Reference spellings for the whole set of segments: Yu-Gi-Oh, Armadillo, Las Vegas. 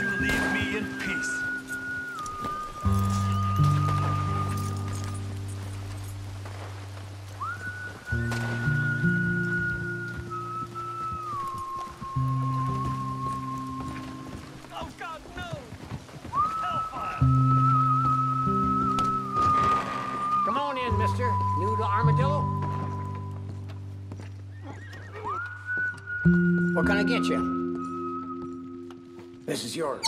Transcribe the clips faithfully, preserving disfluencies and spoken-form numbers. you leave me in peace. Oh God, no! Hellfire! Come on in, mister. New to Armadillo? What can I get you? This is yours.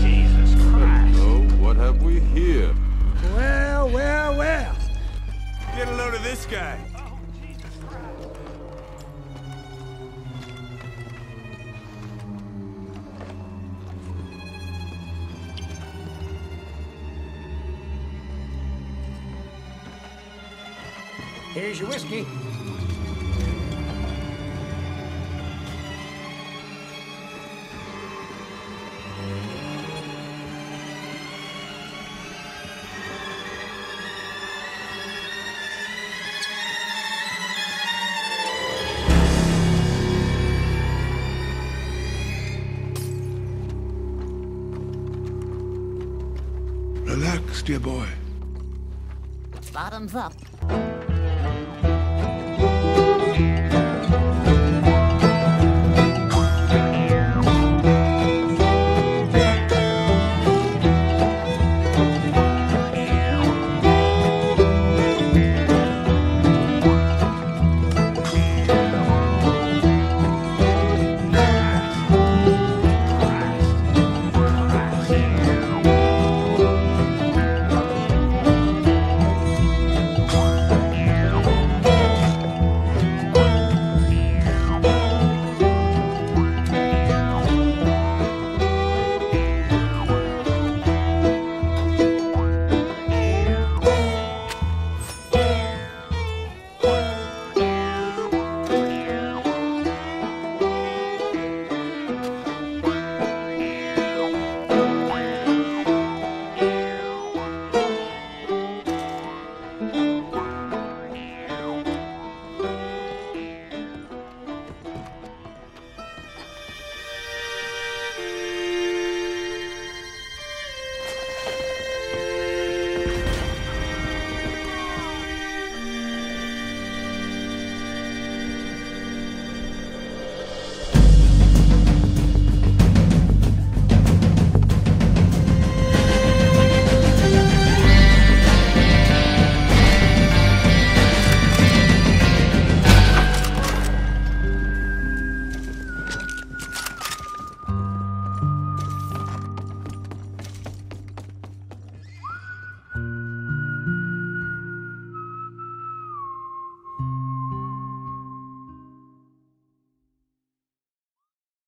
Jesus Christ. Oh, what have we here? Well, well, well. Get a load of this guy. Oh, Jesus Christ. Here's your whiskey. Relax, dear boy. Bottoms up.